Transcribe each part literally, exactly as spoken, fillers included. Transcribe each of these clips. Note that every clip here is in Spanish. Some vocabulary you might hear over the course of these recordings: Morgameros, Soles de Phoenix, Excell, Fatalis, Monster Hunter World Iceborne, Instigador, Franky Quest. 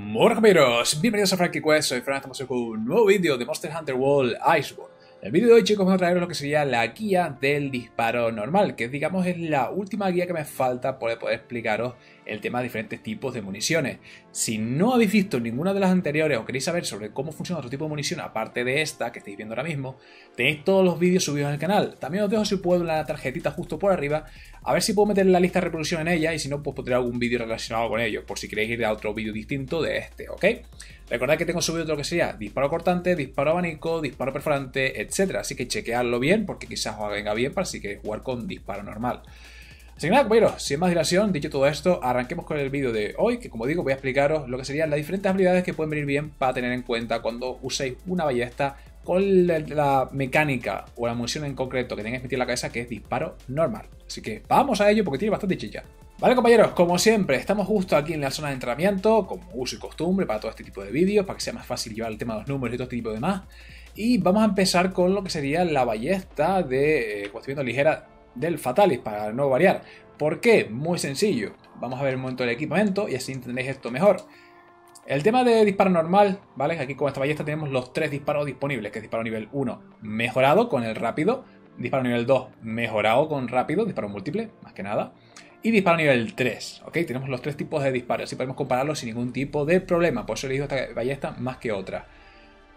¡Morgameros! Bienvenidos a Franky Quest, soy Fran, estamos con un nuevo vídeo de Monster Hunter World Iceborne. En el vídeo de hoy, chicos, vamos a traeros lo que sería la guía del disparo normal, que digamos es la última guía que me falta para poder explicaros el tema de diferentes tipos de municiones. Si no habéis visto ninguna de las anteriores o queréis saber sobre cómo funciona otro tipo de munición aparte de esta que estáis viendo ahora mismo, tenéis todos los vídeos subidos en el canal. También os dejo, si puedo, la tarjetita justo por arriba, a ver si puedo meter la lista de reproducción en ella, y si no, pues pondré algún vídeo relacionado con ello, por si queréis ir a otro vídeo distinto de este, ¿ok? Recordad que tengo subido todo lo que sería disparo cortante, disparo abanico, disparo perforante, etcétera. Así que chequeadlo bien, porque quizás os venga bien para si queréis jugar con disparo normal. Así que nada, compañeros, sin más dilación, dicho todo esto, arranquemos con el vídeo de hoy, que como digo voy a explicaros lo que serían las diferentes habilidades que pueden venir bien para tener en cuenta cuando uséis una ballesta con la mecánica o la munición en concreto que tengáis metido en la cabeza, que es disparo normal. Así que vamos a ello porque tiene bastante chicha. Vale, compañeros, como siempre, estamos justo aquí en la zona de entrenamiento, como uso y costumbre para todo este tipo de vídeos, para que sea más fácil llevar el tema de los números y todo este tipo de demás. Y vamos a empezar con lo que sería la ballesta de eh, cuestión ligera del Fatalis, para no variar. ¿Por qué? Muy sencillo. Vamos a ver el momento del equipamiento y así entenderéis esto mejor. El tema de disparo normal, ¿vale? Aquí con esta ballesta tenemos los tres disparos disponibles, que es disparo nivel uno mejorado con el rápido, disparo nivel dos mejorado con rápido, disparo múltiple, más que nada, y disparo nivel tres, ¿ok? Tenemos los tres tipos de disparos, así podemos compararlos sin ningún tipo de problema. Por eso elijo esta ballesta más que otra.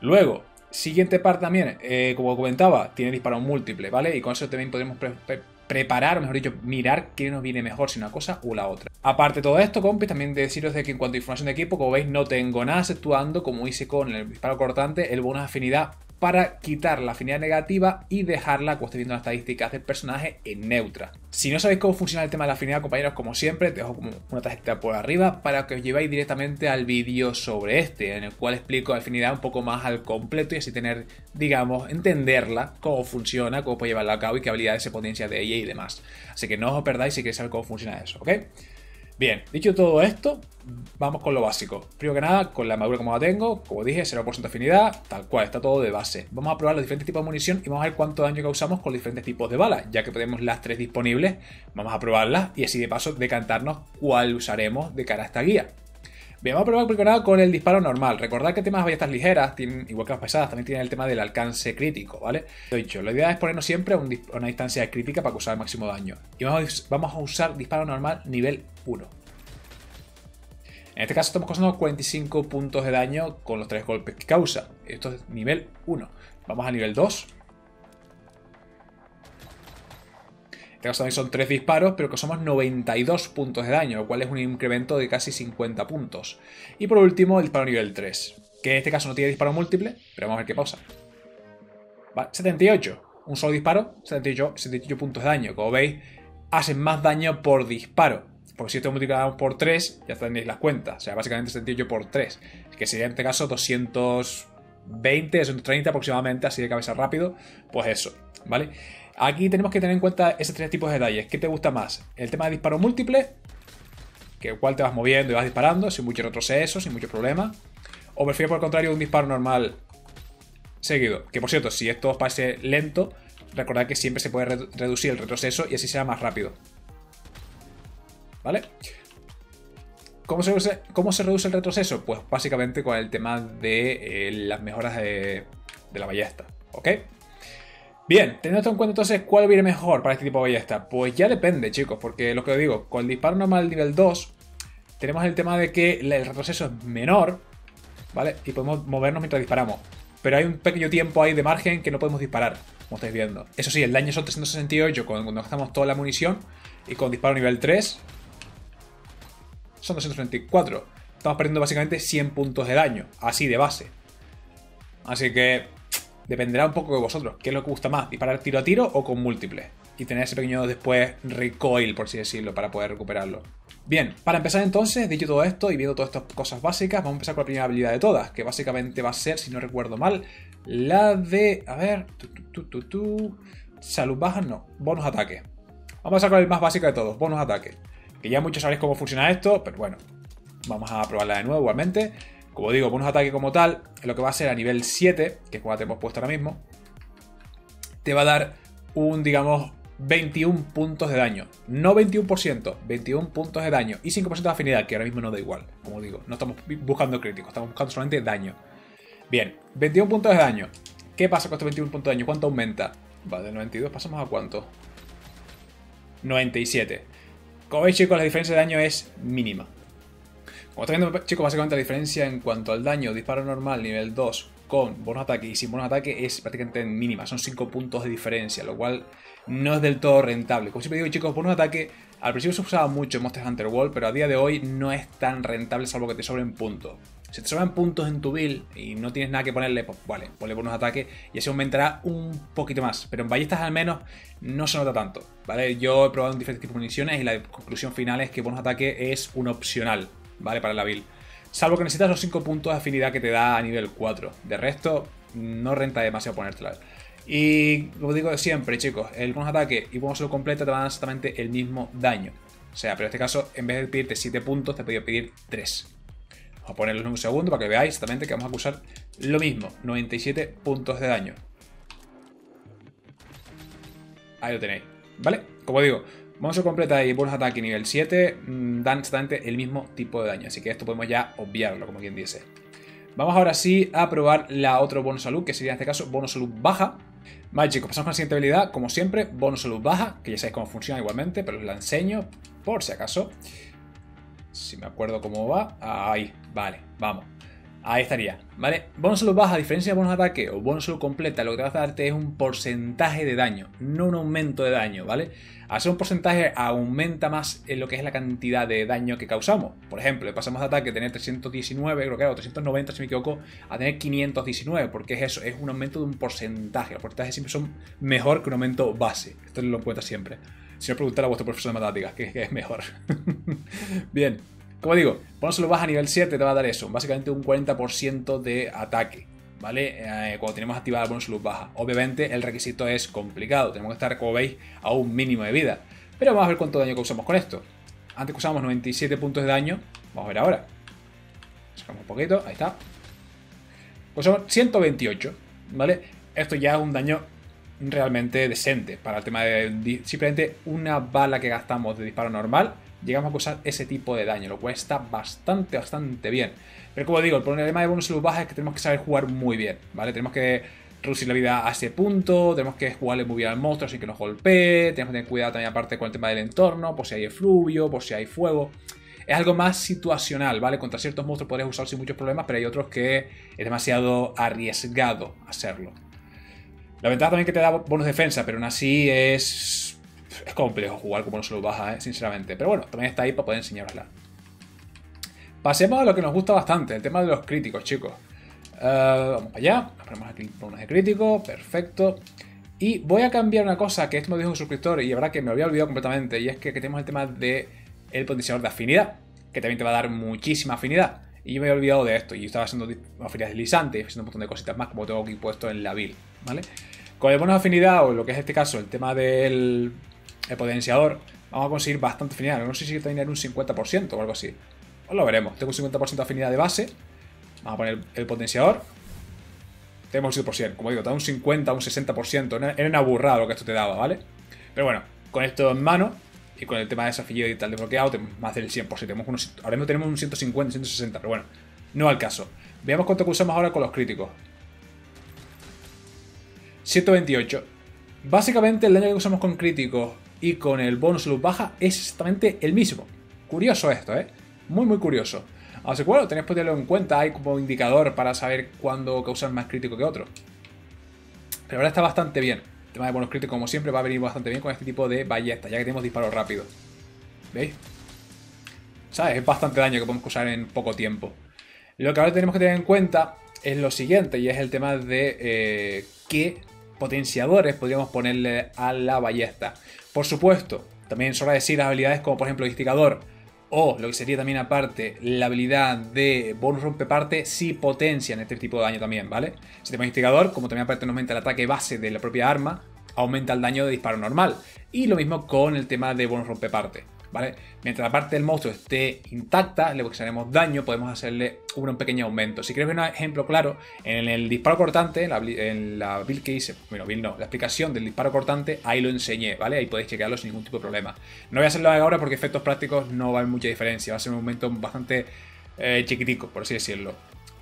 Luego, siguiente par también, eh, como comentaba, tiene disparo múltiple, ¿vale? Y con eso también podremos pre pre preparar, o mejor dicho, mirar qué nos viene mejor, si una cosa o la otra. Aparte de todo esto, compis, también deciros de que en cuanto a información de equipo, como veis, no tengo nada, exceptuando, como hice con el disparo cortante, el bonus afinidad, para quitar la afinidad negativa y dejarla, como estáis viendo las estadísticas del personaje, en neutra. Si no sabéis cómo funciona el tema de la afinidad, compañeros, como siempre, te dejo una tarjeta por arriba para que os llevéis directamente al vídeo sobre este, en el cual explico la afinidad un poco más al completo y así tener, digamos, entenderla, cómo funciona, cómo puede llevarla a cabo y qué habilidades se potencian de ella y demás. Así que no os perdáis si queréis saber cómo funciona eso, ¿ok? Bien, dicho todo esto, vamos con lo básico. Primero que nada, con la armadura como la tengo, como dije, cero por ciento de afinidad, tal cual, está todo de base. Vamos a probar los diferentes tipos de munición y vamos a ver cuánto daño causamos con los diferentes tipos de balas. Ya que tenemos las tres disponibles, vamos a probarlas y así de paso decantarnos cuál usaremos de cara a esta guía. Bien, vamos a probar primero que nada con el disparo normal. Recordad que temas de ballestas ligeras, tienen, igual que las pesadas, también tienen el tema del alcance crítico, ¿vale? Lo dicho, la idea es ponernos siempre a una distancia crítica para causar el máximo daño. Y vamos a usar disparo normal nivel uno. En este caso estamos causando cuarenta y cinco puntos de daño con los tres golpes que causa. Esto es nivel uno. Vamos a nivel dos. En este caso también son tres disparos, pero que somos noventa y dos puntos de daño, lo cual es un incremento de casi cincuenta puntos. Y por último, el disparo nivel tres, que en este caso no tiene disparo múltiple, pero vamos a ver qué pasa. Vale, setenta y ocho. Un solo disparo, setenta y ocho, setenta y ocho puntos de daño. Como veis, hacen más daño por disparo, porque si esto multiplicamos por tres, ya tenéis las cuentas. O sea, básicamente setenta y ocho por tres, que sería en este caso doscientos veinte, doscientos treinta aproximadamente, así de cabeza rápido. Pues eso, ¿vale? Aquí tenemos que tener en cuenta esos tres tipos de detalles. ¿Qué te gusta más? El tema de disparo múltiple, que el cual te vas moviendo y vas disparando sin mucho retroceso, sin mucho problema. O prefiero por el contrario un disparo normal seguido. Que por cierto, si esto os parece lento, recordad que siempre se puede re reducir el retroceso y así será más rápido, ¿vale? ¿Cómo se reduce, cómo se reduce el retroceso? Pues básicamente con el tema de eh, las mejoras de, de la ballesta, ¿ok? Bien, teniendo esto en cuenta entonces, ¿cuál viene mejor para este tipo de ballesta? Pues ya depende, chicos, porque lo que os digo, con el disparo normal nivel dos, tenemos el tema de que el retroceso es menor, ¿vale? Y podemos movernos mientras disparamos, pero hay un pequeño tiempo ahí de margen que no podemos disparar, como estáis viendo. Eso sí, el daño son trescientos sesenta y ocho cuando gastamos toda la munición, y con disparo nivel tres son doscientos treinta y cuatro. Estamos perdiendo básicamente cien puntos de daño, así de base. Así que dependerá un poco de vosotros, qué es lo que gusta más, disparar tiro a tiro o con múltiples. Y tener ese pequeño después recoil, por así decirlo, para poder recuperarlo. Bien, para empezar entonces, dicho todo esto y viendo todas estas cosas básicas, vamos a empezar con la primera habilidad de todas, que básicamente va a ser, si no recuerdo mal, la de... A ver... Tu, tu, tu, tu, tu, salud baja, no. Bonus ataque. Vamos a sacar el más básico de todos, bonus ataque. Que ya muchos sabéis cómo funciona esto, pero bueno, vamos a probarla de nuevo igualmente. Como digo, bonus ataque como tal, lo que va a ser a nivel siete, que es como la tenemos puesta ahora mismo, te va a dar un, digamos, veintiuno puntos de daño. No veintiuno por ciento, veintiuno puntos de daño. Y cinco por ciento de afinidad, que ahora mismo no da igual. Como digo, no estamos buscando críticos, estamos buscando solamente daño. Bien, veintiuno puntos de daño. ¿Qué pasa con estos veintiuno puntos de daño? ¿Cuánto aumenta? Va, de noventa y dos pasamos a ¿cuánto? noventa y siete. Como veis, chicos, la diferencia de daño es mínima. Como estáis viendo, chicos, básicamente la diferencia en cuanto al daño disparo normal nivel dos con bonus ataque y sin bonus ataque es prácticamente mínima. Son cinco puntos de diferencia, lo cual no es del todo rentable. Como siempre digo, chicos, bonus ataque al principio se usaba mucho en Monster Hunter World, pero a día de hoy no es tan rentable salvo que te sobren puntos. Si te sobran puntos en tu build y no tienes nada que ponerle, pues vale, ponle bonus ataque y así aumentará un poquito más. Pero en ballestas al menos no se nota tanto, ¿vale? Yo he probado en diferentes tipos de municiones y la conclusión final es que bonus ataque es un opcional, ¿vale? Para la build. Salvo que necesitas los cinco puntos de afinidad que te da a nivel cuatro. De resto, no renta demasiado ponértela. Y como digo siempre, chicos, el bonus ataque y bonus solo completa te van a dar exactamente el mismo daño. O sea, pero en este caso, en vez de pedirte siete puntos, te he pedido pedir tres. Vamos a ponerlos en un segundo para que veáis exactamente que vamos a acusar lo mismo. noventa y siete puntos de daño. Ahí lo tenéis, ¿vale? Como digo, monstruo completa y bonus ataque nivel siete dan exactamente el mismo tipo de daño. Así que esto podemos ya obviarlo, como quien dice. Vamos ahora sí a probar la otra bonus salud, que sería en este caso bonus salud baja. Vale, chicos, pasamos con la siguiente habilidad. Como siempre, bonus salud baja, que ya sabéis cómo funciona igualmente, pero os la enseño por si acaso. Si me acuerdo cómo va. Ahí, vale, vamos. Ahí estaría, ¿vale? Bonus salud baja, a diferencia de bonus ataque o bonus salud completa, lo que te va a darte es un porcentaje de daño, no un aumento de daño, ¿vale? Al ser un porcentaje aumenta más en lo que es la cantidad de daño que causamos. Por ejemplo, pasamos de ataque a tener trescientos diecinueve, creo que era trescientos noventa si me equivoco, a tener quinientos diecinueve, porque es eso, es un aumento de un porcentaje. Los porcentajes siempre son mejor que un aumento base, esto lo cuenta siempre. Si no, preguntar a vuestro profesor de matemáticas, que es mejor. Bien. Como digo, cuando se lo baja a nivel siete te va a dar eso, básicamente un cuarenta por ciento de ataque, ¿vale? Eh, cuando tenemos activada la bonus salud baja. Obviamente el requisito es complicado, tenemos que estar, como veis, a un mínimo de vida. Pero vamos a ver cuánto daño causamos con esto. Antes causábamos noventa y siete puntos de daño, vamos a ver ahora. Sacamos un poquito, ahí está. Causamos ciento veintiocho, ¿vale? Esto ya es un daño realmente decente para el tema de simplemente una bala que gastamos de disparo normal. Llegamos a causar ese tipo de daño, lo cual está bastante, bastante bien. Pero como digo, el problema de bonus salud baja es que tenemos que saber jugar muy bien, ¿vale? Tenemos que reducir la vida a ese punto, tenemos que jugarle muy bien al monstruo sin que nos golpee, tenemos que tener cuidado también aparte con el tema del entorno, por si hay efluvio, por si hay fuego. Es algo más situacional, ¿vale? Contra ciertos monstruos podrías usarlo sin muchos problemas, pero hay otros que es demasiado arriesgado hacerlo. La ventaja también es que te da bonus defensa, pero aún así es... Es complejo jugar como no se lo baja, ¿eh? Sinceramente. Pero bueno, también está ahí para poder enseñarosla. Pasemos a lo que nos gusta bastante, el tema de los críticos, chicos. Uh, vamos para allá. Nos ponemos aquí bonos de crítico. Perfecto. Y voy a cambiar una cosa que esto me dijo un suscriptor y la verdad que me lo había olvidado completamente. Y es que, que tenemos el tema del potenciador de afinidad, que también te va a dar muchísima afinidad. Y yo me había olvidado de esto. Y yo estaba haciendo afinidad deslizante y haciendo un montón de cositas más como tengo aquí puesto en la build, ¿vale? Con el bono de afinidad, o lo que es este caso, el tema del... el potenciador, vamos a conseguir bastante afinidad. No sé si tener un cincuenta por ciento o algo así. Pues lo veremos. Tengo un cincuenta por ciento de afinidad de base. Vamos a poner el potenciador. Tenemos el cien por ciento. Como digo, te da un cincuenta, un sesenta por ciento. Era una burrada lo que esto te daba, ¿vale? Pero bueno, con esto en mano y con el tema de desafío y tal desbloqueado, tenemos más del cien por ciento. Tenemos unos, ahora mismo tenemos un ciento cincuenta, ciento sesenta, pero bueno, no al caso. Veamos cuánto usamos ahora con los críticos. ciento veintiocho. Básicamente el daño que usamos con críticos y con el bonus salud baja es exactamente el mismo. Curioso esto, ¿eh? Muy, muy curioso. Así que bueno, tenéis que tenerlo en cuenta. Hay como indicador para saber cuándo causar más crítico que otro. Pero ahora está bastante bien. El tema de bonus crítico, como siempre, va a venir bastante bien con este tipo de ballesta, ya que tenemos disparos rápidos. ¿Veis? ¿Sabes? Es bastante daño que podemos causar en poco tiempo. Lo que ahora tenemos que tener en cuenta es lo siguiente, y es el tema de eh, qué potenciadores podríamos ponerle a la ballesta. Por supuesto, también sobra decir las habilidades como por ejemplo el instigador o lo que sería también aparte la habilidad de bonus rompeparte si potencian este tipo de daño también, ¿vale? Si tenemos instigador, como también aparte nos aumenta el ataque base de la propia arma, aumenta el daño de disparo normal. Y lo mismo con el tema de bonus rompeparte, ¿vale? Mientras la parte del monstruo esté intacta, le causaremos daño, podemos hacerle un pequeño aumento. Si queréis ver un ejemplo claro, en el disparo cortante, la, en la build que hice, bueno, build no, la explicación del disparo cortante, ahí lo enseñé, ¿vale? Ahí podéis chequearlo sin ningún tipo de problema. No voy a hacerlo ahora porque efectos prácticos no va a haber mucha diferencia, va a ser un aumento bastante eh, chiquitico, por así decirlo.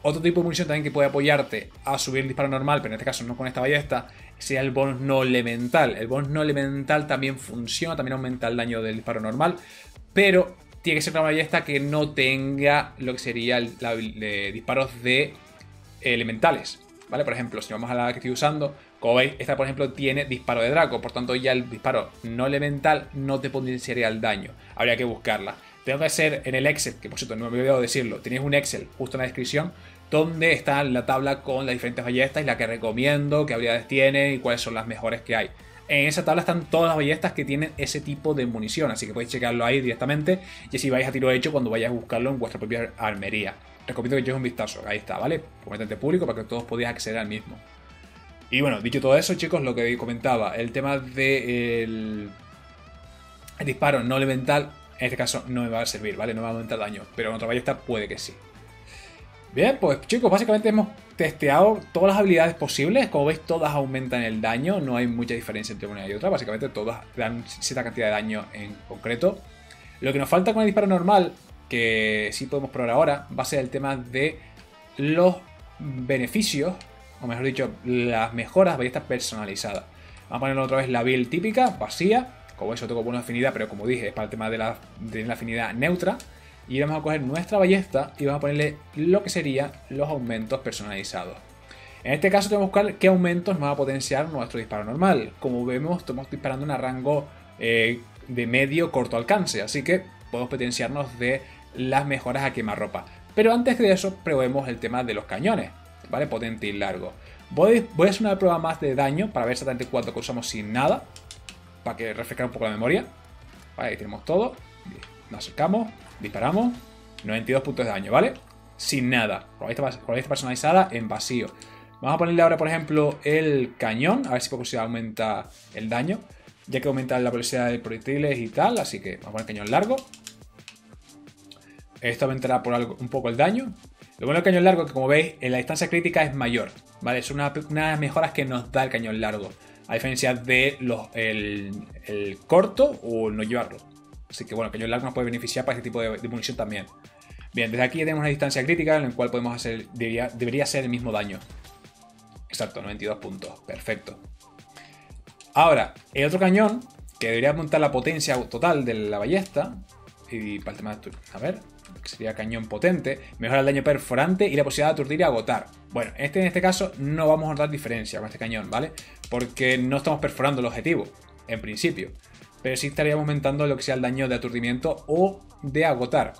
Otro tipo de munición también que puede apoyarte a subir el disparo normal, pero en este caso no con esta ballesta, sería el bonus no elemental. El bonus no elemental también funciona, también aumenta el daño del disparo normal, pero tiene que ser una ballesta que no tenga lo que sería el, la, de, disparos de elementales, ¿vale? Por ejemplo, si vamos a la que estoy usando, como veis, esta por ejemplo tiene disparo de draco, por tanto ya el disparo no elemental no te potenciaría el daño, habría que buscarla. Tengo que hacer en el Excel, que por cierto no me olvidé de decirlo, tenéis un Excel justo en la descripción donde está la tabla con las diferentes ballestas y la que recomiendo, qué habilidades tienen y cuáles son las mejores que hay. En esa tabla están todas las ballestas que tienen ese tipo de munición, así que podéis checarlo ahí directamente y así vais a tiro hecho cuando vayáis a buscarlo en vuestra propia armería. Recomiendo que echéis un vistazo, ahí está, ¿vale? Completamente público para que todos podáis acceder al mismo. Y bueno, dicho todo eso, chicos, lo que comentaba, el tema del el disparo no elemental, en este caso no me va a servir, ¿vale? No me va a aumentar daño, pero en otra ballesta puede que sí. Bien, pues chicos, básicamente hemos testeado todas las habilidades posibles. Como veis, todas aumentan el daño, no hay mucha diferencia entre una y otra. Básicamente todas dan cierta cantidad de daño en concreto. Lo que nos falta con el disparo normal, que sí podemos probar ahora, va a ser el tema de los beneficios, o mejor dicho, las mejoras ballestas personalizadas. Vamos a poner otra vez la build típica, vacía. Como veis, yo tengo buena afinidad, pero como dije, es para el tema de la, de la afinidad neutra. Y vamos a coger nuestra ballesta y vamos a ponerle lo que serían los aumentos personalizados. En este caso tenemos que buscar qué aumentos nos va a potenciar nuestro disparo normal. Como vemos, estamos disparando en un rango eh, de medio corto alcance, así que podemos potenciarnos de las mejoras a quemarropa. Pero antes de eso, probemos el tema de los cañones, ¿vale? Potente y largo. Voy, voy a hacer una prueba más de daño para ver exactamente cuánto que usamos sin nada, para que refrescar un poco la memoria. Vale, ahí tenemos todo. Nos acercamos, disparamos, noventa y dos puntos de daño, ¿vale? Sin nada, con la ballesta personalizada en vacío. Vamos a ponerle ahora, por ejemplo, el cañón, a ver si por curiosidad aumenta el daño, ya que aumenta la velocidad del proyectil y tal, así que vamos a poner el cañón largo. Esto aumentará por algo, un poco el daño. Lo bueno del cañón largo es que, como veis, en la distancia crítica es mayor, ¿vale? Es una, una de las mejoras que nos da el cañón largo, a diferencia de los, el, el corto o no llevarlo. Así que bueno, que el cañón largo nos puede beneficiar para este tipo de, de munición también. Bien, desde aquí ya tenemos una distancia crítica en la cual podemos hacer, debería, debería ser el mismo daño. Exacto, noventa y dos puntos, perfecto. Ahora, el otro cañón, que debería aumentar la potencia total de la ballesta. Y para el tema de, a ver, que sería cañón potente, mejora el daño perforante y la posibilidad de aturdir y agotar. Bueno, este, en este caso no vamos a notar diferencia con este cañón, ¿vale? Porque no estamos perforando el objetivo, en principio. Pero sí estaríamos aumentando lo que sea el daño de aturdimiento o de agotar.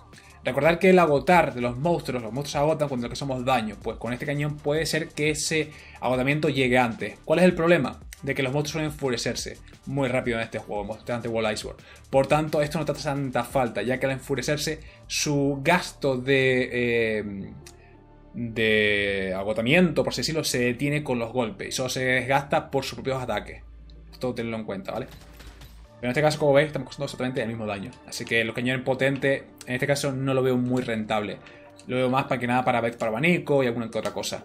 Recordad que el agotar de los monstruos, los monstruos agotan cuando les hacemos daño. Pues con este cañón puede ser que ese agotamiento llegue antes. ¿Cuál es el problema? De que los monstruos suelen enfurecerse muy rápido en este juego, Monster Hunter World Iceborne. Por tanto, esto no te hace tanta falta, ya que al enfurecerse su gasto de... Eh, de agotamiento, por así decirlo, se detiene con los golpes. Y solo se desgasta por sus propios ataques. Esto tenedlo en cuenta, ¿vale? Pero en este caso, como veis, estamos causando exactamente el mismo daño. Así que los cañones potentes, en este caso, no lo veo muy rentable. Lo veo más para que nada para, para abanico y alguna que otra cosa.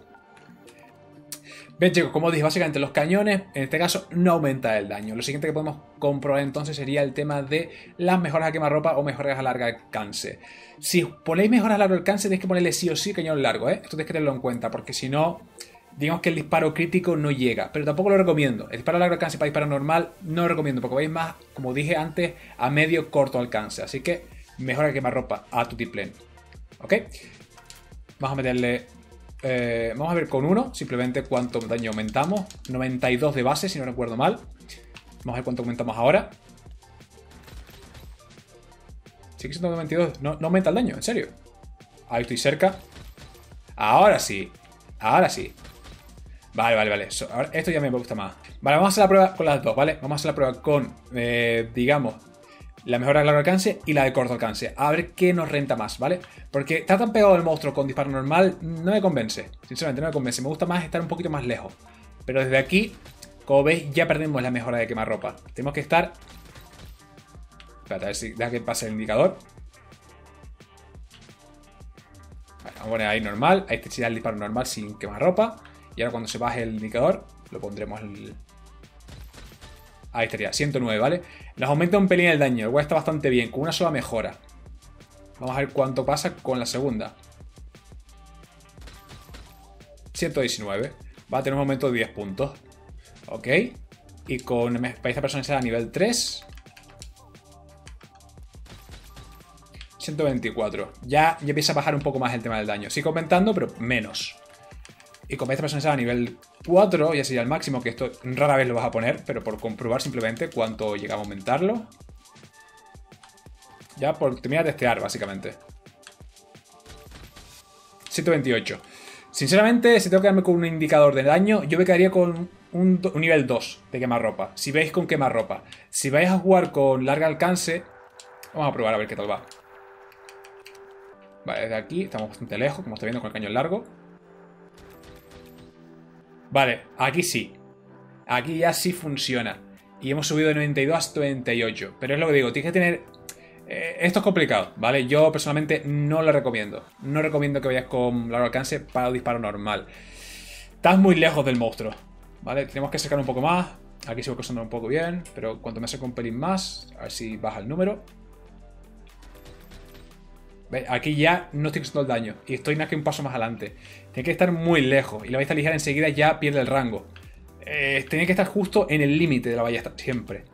Bien, chicos, como dije, básicamente los cañones, en este caso, no aumenta el daño. Lo siguiente que podemos comprobar entonces sería el tema de las mejoras a quemarropa o mejoras a largo alcance. Si ponéis mejoras a largo alcance, tenéis que ponerle sí o sí cañón largo, ¿eh? Esto tenéis que tenerlo en cuenta, porque si no... digamos que el disparo crítico no llega, pero tampoco lo recomiendo. El disparo a largo alcance para disparo normal no lo recomiendo, porque vais más, como dije antes, a medio corto alcance. Así que mejora quemarropa a tutiplén. ¿Ok? Vamos a meterle... Eh, vamos a ver con uno, simplemente cuánto daño aumentamos. noventa y dos de base, si no recuerdo mal. Vamos a ver cuánto aumentamos ahora. Sí que son noventa y dos. No, no aumenta el daño, en serio. Ahí estoy cerca. Ahora sí. Ahora sí. Vale, vale, vale. So, ahora, esto ya me gusta más. Vale, vamos a hacer la prueba con las dos, ¿vale? Vamos a hacer la prueba con, eh, digamos, la mejora de largo alcance y la de corto alcance. A ver qué nos renta más, ¿vale? Porque estar tan pegado al monstruo con disparo normal no me convence. Sinceramente, no me convence. Me gusta más estar un poquito más lejos. Pero desde aquí, como veis, ya perdemos la mejora de quemarropa. Tenemos que estar Espérate, a ver si deja que pase el indicador. Vale, vamos a poner ahí normal. Ahí te será el disparo normal sin quemar ropa. Y ahora cuando se baje el indicador, lo pondremos el... Ahí estaría, ciento nueve, ¿vale? Nos aumenta un pelín el daño, el cual está bastante bien, con una sola mejora. Vamos a ver cuánto pasa con la segunda. ciento diecinueve. Va a tener un aumento de diez puntos. Ok. Y con experiencia personalizada a nivel tres. ciento veinticuatro. Ya, ya empieza a bajar un poco más el tema del daño. Sigue aumentando, pero menos. Y con experiencia personalizada a nivel cuatro, ya sería el máximo, que esto rara vez lo vas a poner, pero por comprobar simplemente cuánto llega a aumentarlo. Ya por terminar de testear, básicamente. ciento veintiocho. Sinceramente, si tengo que quedarme con un indicador de daño, yo me quedaría con un, un nivel dos de quemarropa. Si veis con quemarropa. Si vais a jugar con largo alcance, vamos a probar a ver qué tal va. Vale, desde aquí estamos bastante lejos, como estáis viendo, con el cañón largo. Vale, aquí sí. Aquí ya sí funciona. Y hemos subido de noventa y dos a setenta y ocho. Pero es lo que digo, tienes que tener... Eh, esto es complicado, ¿vale? Yo personalmente no lo recomiendo. No recomiendo que vayas con largo alcance para un disparo normal. Estás muy lejos del monstruo, ¿vale? Tenemos que acercar un poco más. Aquí sigo cruzando un poco bien. Pero cuanto me acerco un pelín más, a ver si baja el número. ¿Veis? Aquí ya no estoy cruzando el daño. Y estoy más que un paso más adelante. Tiene que estar muy lejos. Y la ballesta ligera enseguida ya pierde el rango. Eh, tiene que estar justo en el límite de la ballesta, siempre.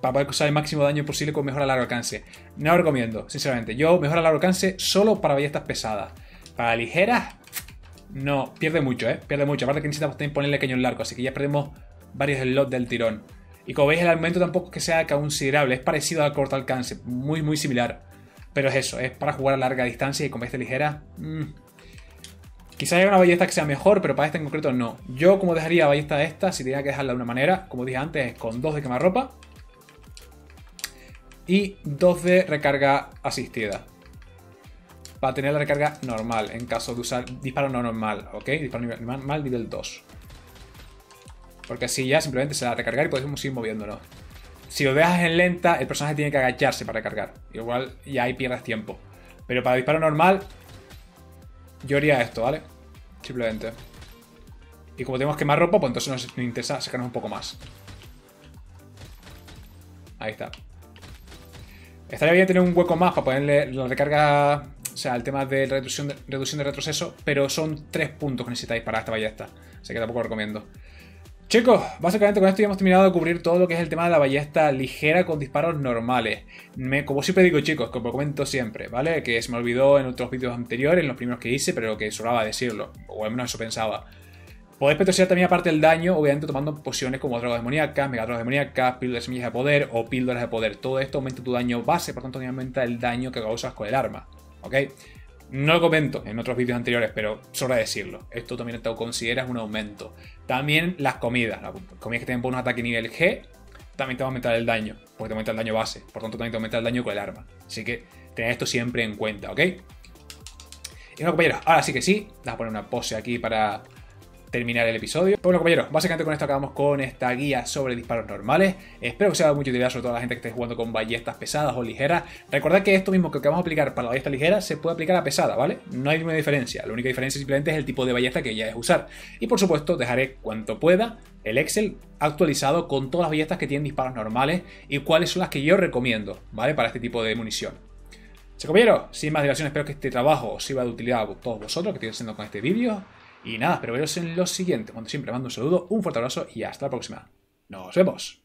Para poder causar el máximo daño posible con mejora a largo alcance. No lo recomiendo, sinceramente. Yo mejora a largo alcance solo para ballestas pesadas. Para ligeras, no. Pierde mucho, ¿eh? Pierde mucho. Aparte que necesitamos también ponerle cañón largo. Así que ya perdemos varios slots del tirón. Y como veis, el aumento tampoco es que sea considerable. Es parecido al corto alcance. Muy, muy similar. Pero es eso. Es para jugar a larga distancia y con ballesta ligera... Mmm. Quizás haya una ballesta que sea mejor, pero para esta en concreto no. Yo como dejaría la ballesta esta, si tenía que dejarla de una manera, como dije antes, es con dos de quemarropa y dos de recarga asistida. Para tener la recarga normal, en caso de usar disparo no normal, ¿ok? Disparo normal nivel dos. Porque así ya simplemente se la recargar y podemos ir moviéndonos. Si lo dejas en lenta, el personaje tiene que agacharse para recargar. Igual ya ahí pierdes tiempo. Pero para disparo normal... Yo haría esto, ¿vale? Simplemente. Y como tenemos quemar ropa, pues entonces nos interesa sacarnos un poco más. Ahí está. Estaría bien tener un hueco más para ponerle la recarga... O sea, el tema de reducción de, reducción de retroceso. Pero son tres puntos que necesitáis para esta ballesta. Así que tampoco lo recomiendo. Chicos, básicamente con esto ya hemos terminado de cubrir todo lo que es el tema de la ballesta ligera con disparos normales. Me, como siempre digo, chicos, como comento siempre, ¿vale? Que se me olvidó en otros vídeos anteriores, en los primeros que hice, pero que sobraba decirlo, o al menos eso pensaba. Podéis patrocinar también aparte el daño, obviamente tomando pociones como drogas demoníacas, megadrogas demoníacas, píldoras de semillas de poder o píldoras de poder. Todo esto aumenta tu daño base, por tanto aumenta el daño que causas con el arma, ¿ok? No lo comento en otros vídeos anteriores, pero sobra decirlo. Esto también te lo consideras un aumento. También las comidas. Las comidas que tienen bonus ataque nivel G también te va a aumentar el daño, porque te aumenta el daño base. Por tanto, también te aumenta el daño con el arma. Así que tened esto siempre en cuenta, ¿ok? Y bueno, compañeros, ahora sí que sí. Vamos a poner una pose aquí para terminar el episodio. Pues bueno, compañeros, básicamente con esto acabamos con esta guía sobre disparos normales. Espero que os haya dado mucha utilidad, sobre todo a la gente que esté jugando con ballestas pesadas o ligeras. Recordad que esto mismo que vamos a aplicar para la ballesta ligera se puede aplicar a pesada, ¿vale? No hay ninguna diferencia. La única diferencia simplemente es el tipo de ballesta que ya es usar. Y por supuesto, dejaré cuanto pueda el Excel actualizado con todas las ballestas que tienen disparos normales y cuáles son las que yo recomiendo, ¿vale? Para este tipo de munición. Así, compañeros, sin más dilación, espero que este trabajo os sirva de utilidad a todos vosotros que estoy haciendo con este vídeo. Y nada, espero veros en los siguientes. Como siempre, mando un saludo, un fuerte abrazo y hasta la próxima. ¡Nos vemos!